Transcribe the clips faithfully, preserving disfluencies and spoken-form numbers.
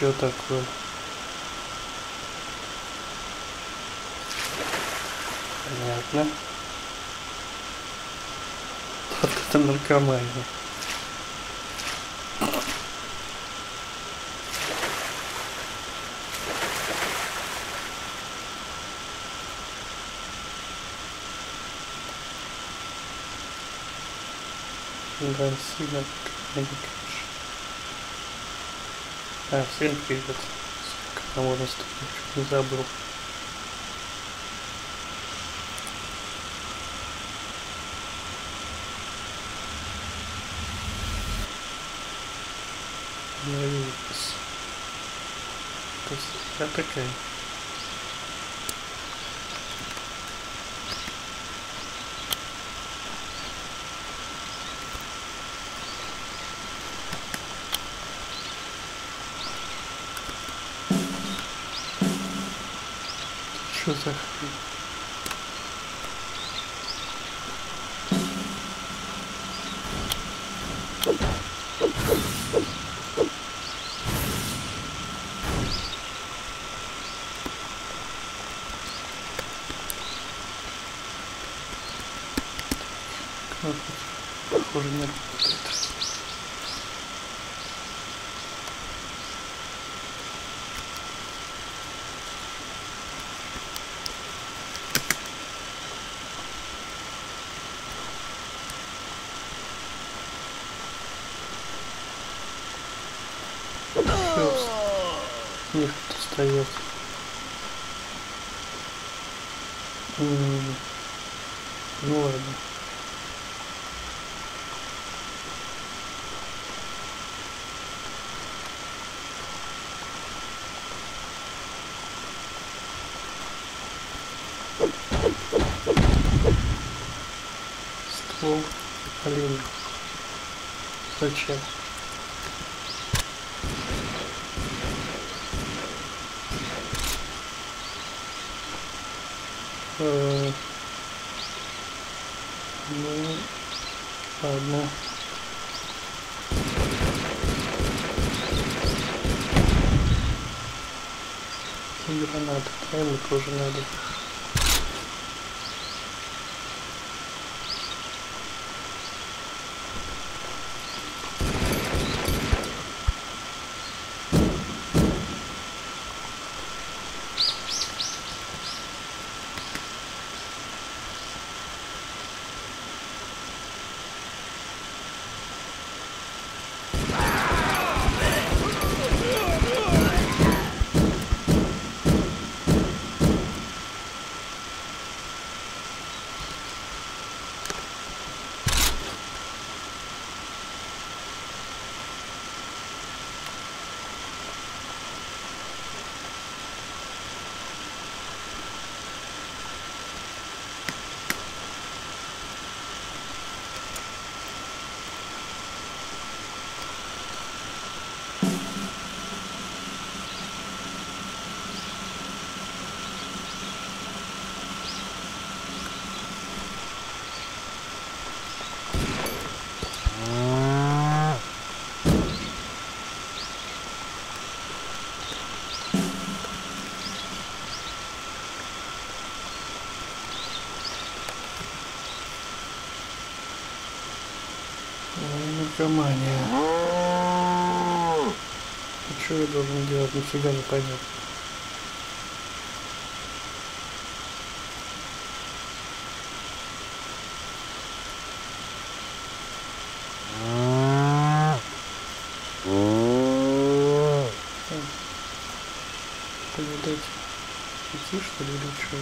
еще такое? Понятно. Вот это наркомания. Да, сильно. А, всем привет. Сколько можно стукнуть, не забыл. Наверное, красота такая. Что за хрень? Похоже, нет. Нет, встает. М-м-м. Ну ладно. Ствол, блин. Зачем? Ну, ладно. И гранаты, правильно, тоже надо. Наркомания. А что я должен делать? Нифига не понятно. Повидать, идти что ли или что?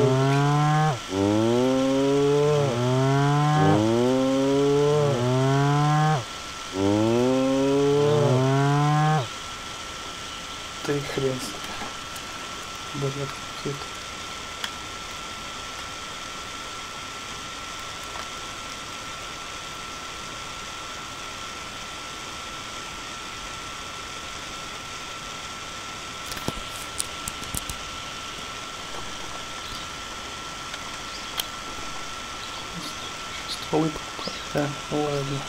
Ты хрен. Даже какие-то. Улыбка, да, ладно.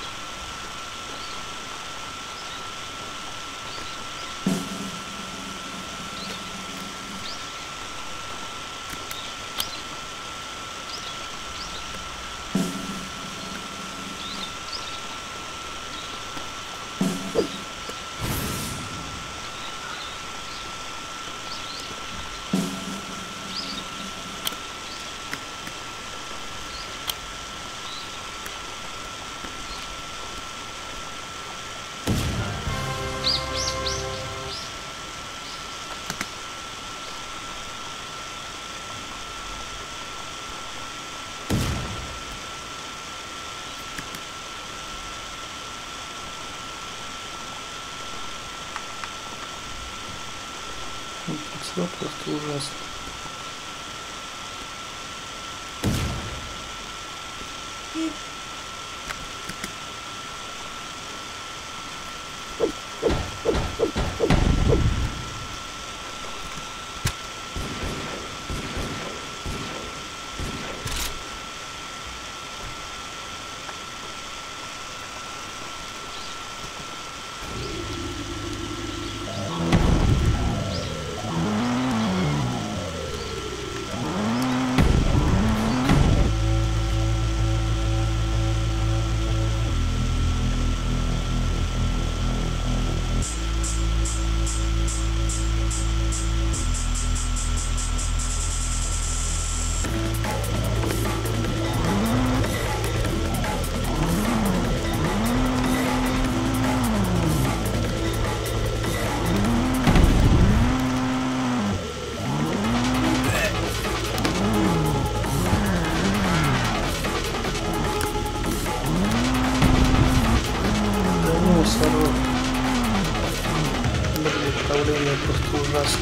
Все просто ужасно. И... Управление просто ужасно.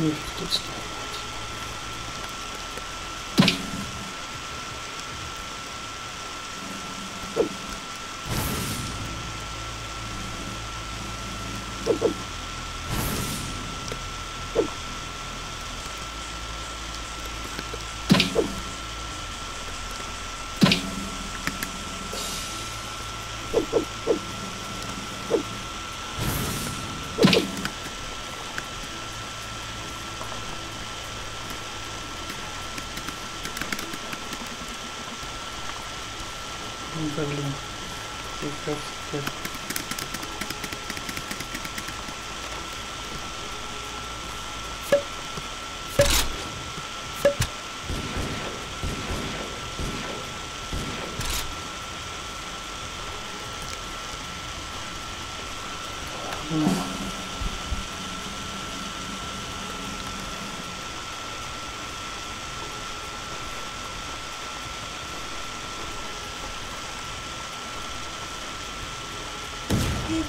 Нефиг тут стоять. Блин, как теперь? Ну. Good.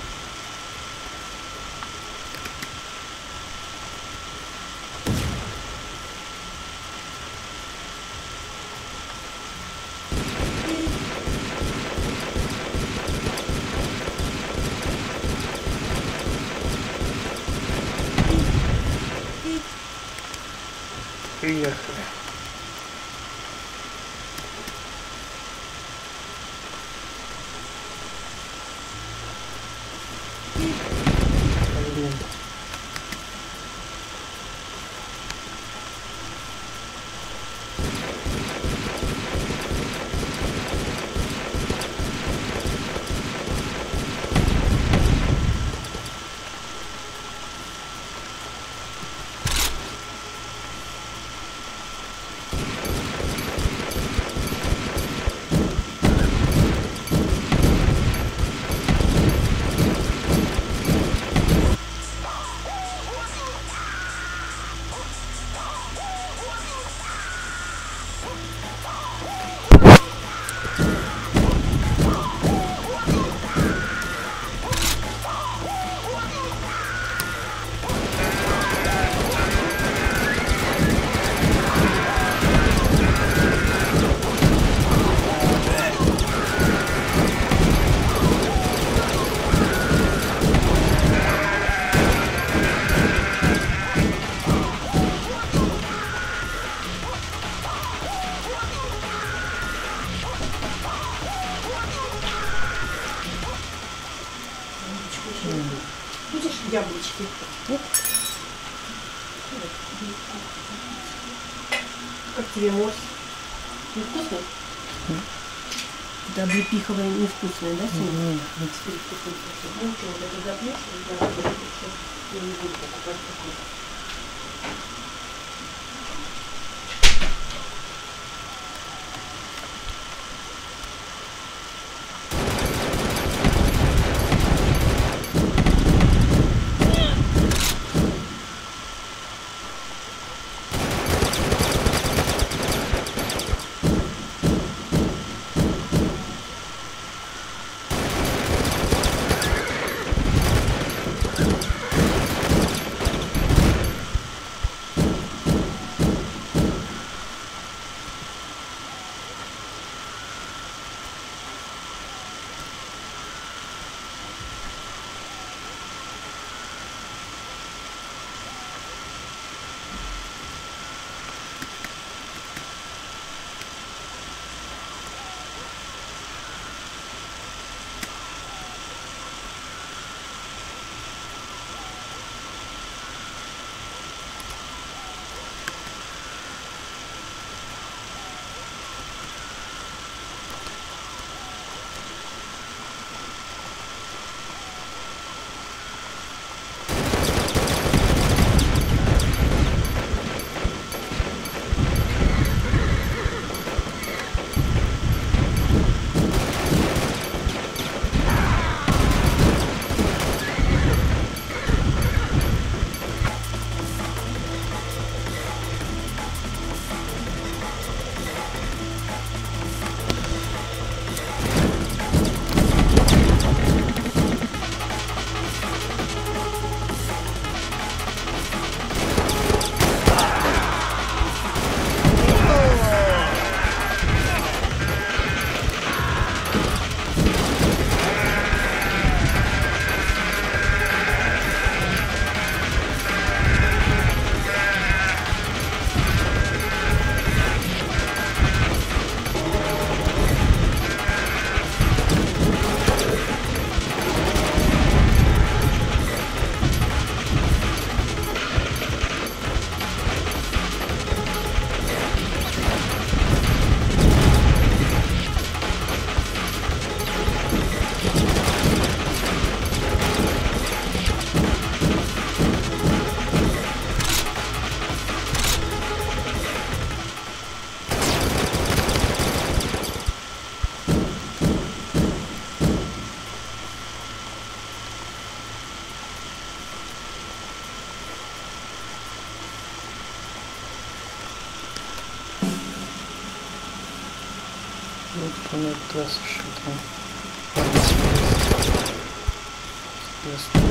Приехали. Блин. Видишь, яблочки? Оп. Как тебе, морс? Невкусно? Да, облепиховая невкусная, да, Сима? Нет. Ну что, вот это заплечь, я не буду покупать такую. Вот, по-моему, классно, что там. соответственно.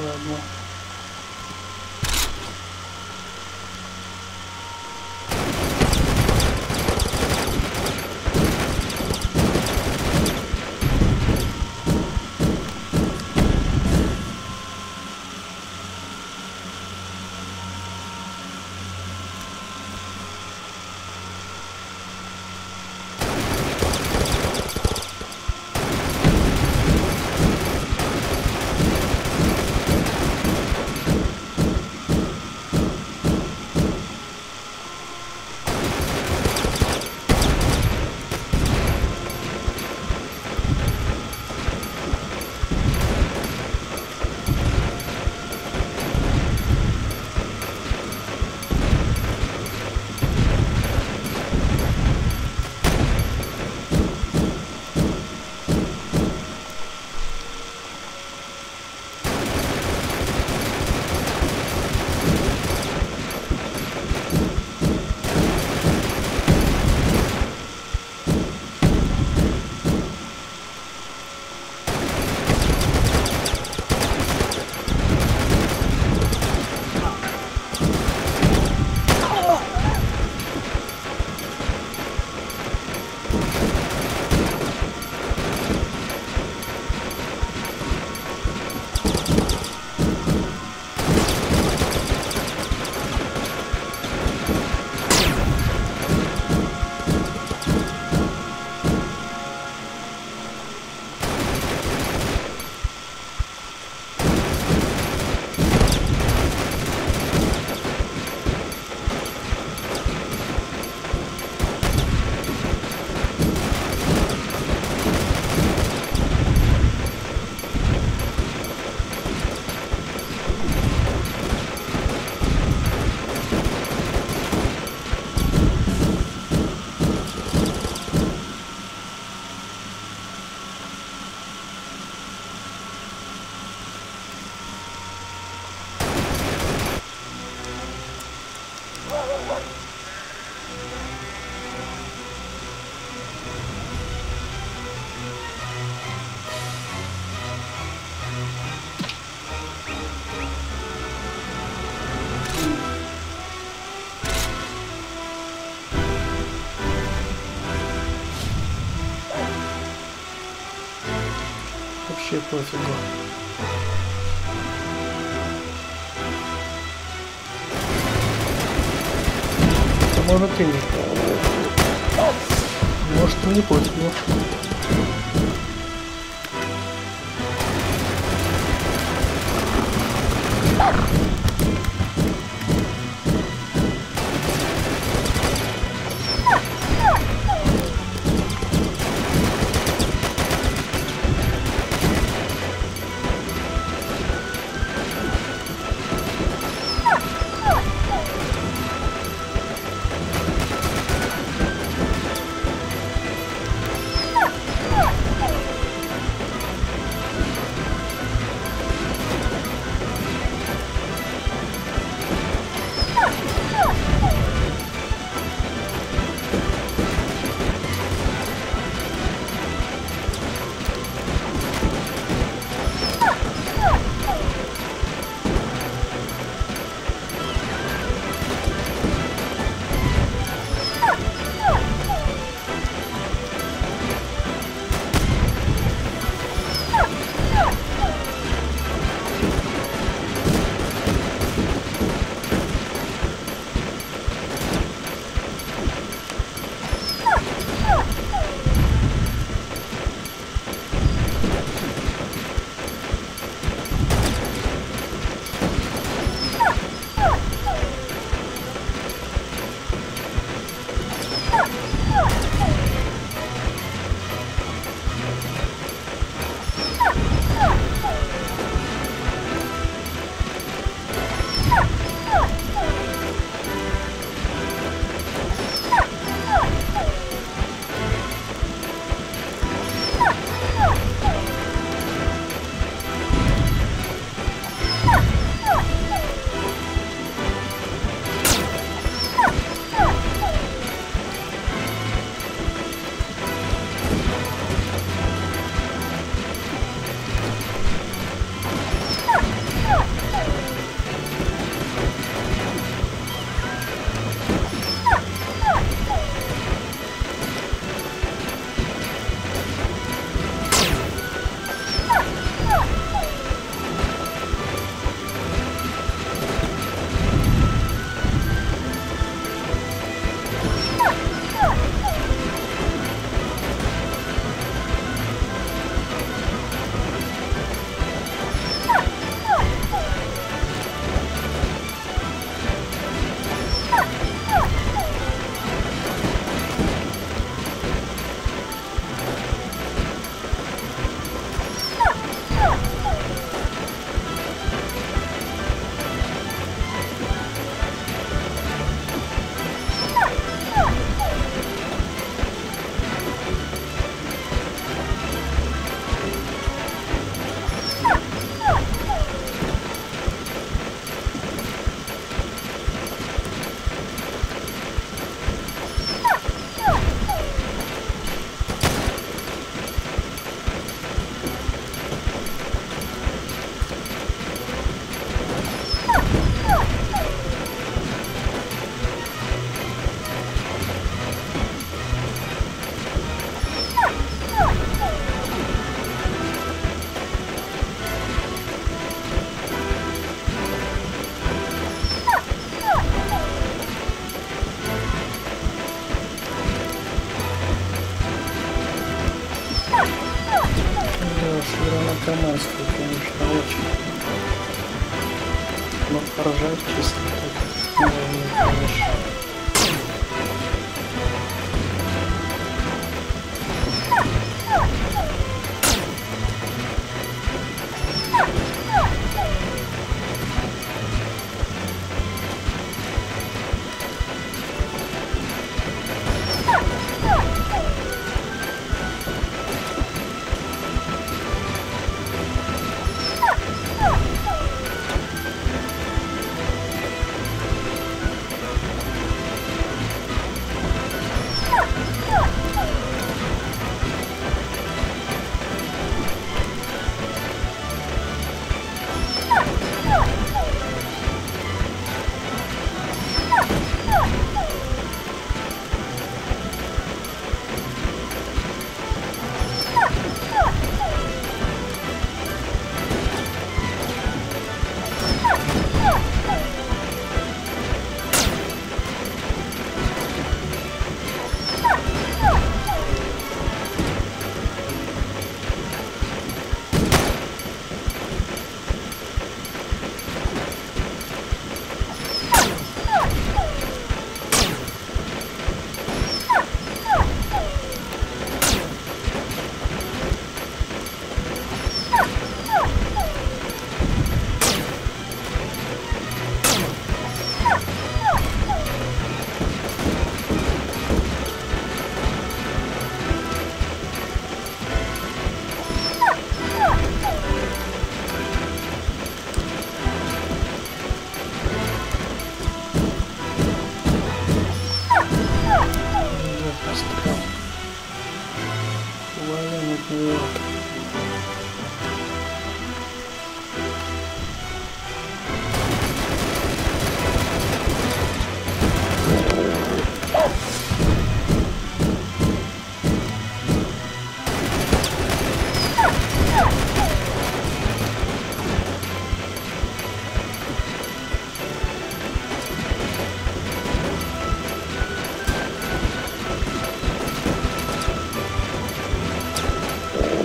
Ладно. Вообще пофигу. Это можно ты не пофигу. Может, ты не пофигу. Широ-Каманская, конечно, очень. Но поржать, честно, так наверное, конечно.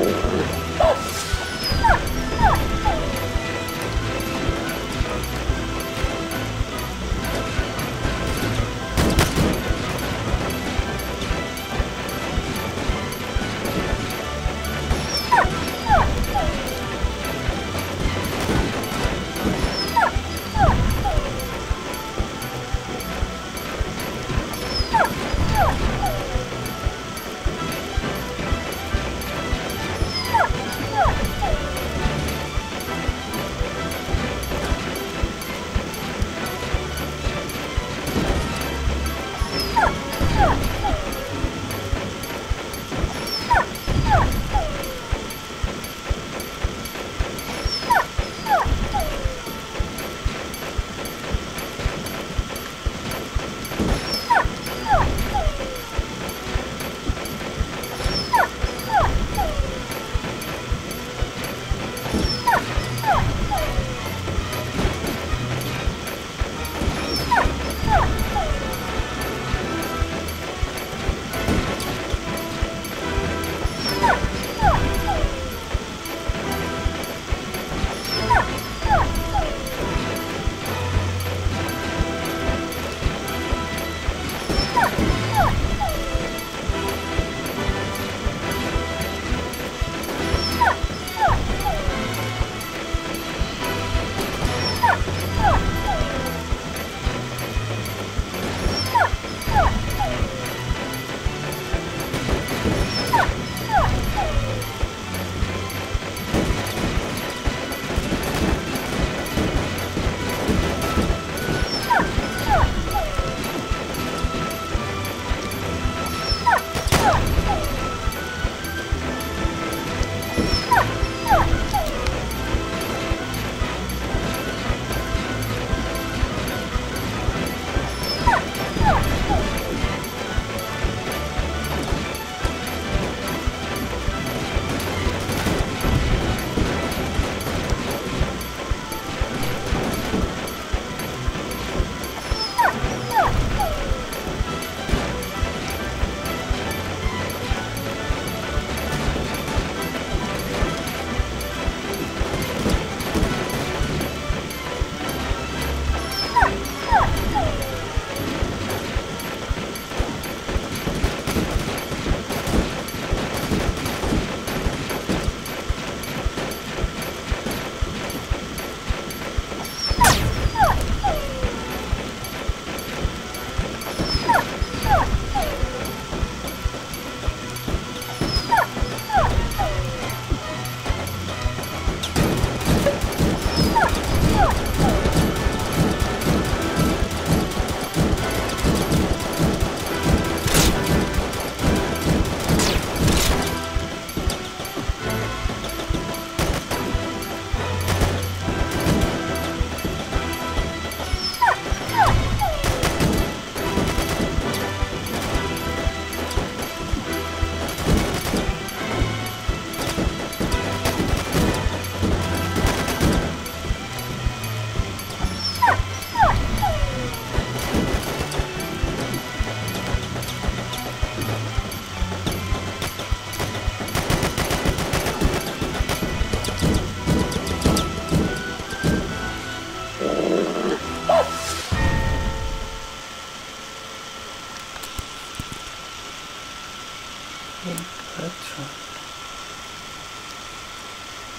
Oh.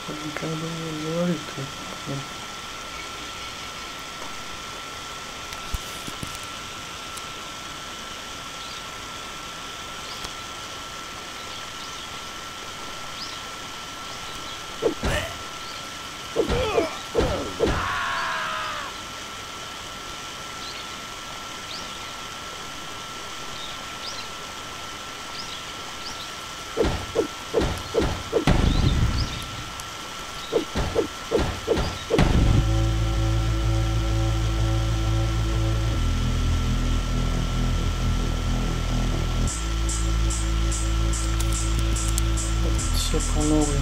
как бы не говорит. Все по новому.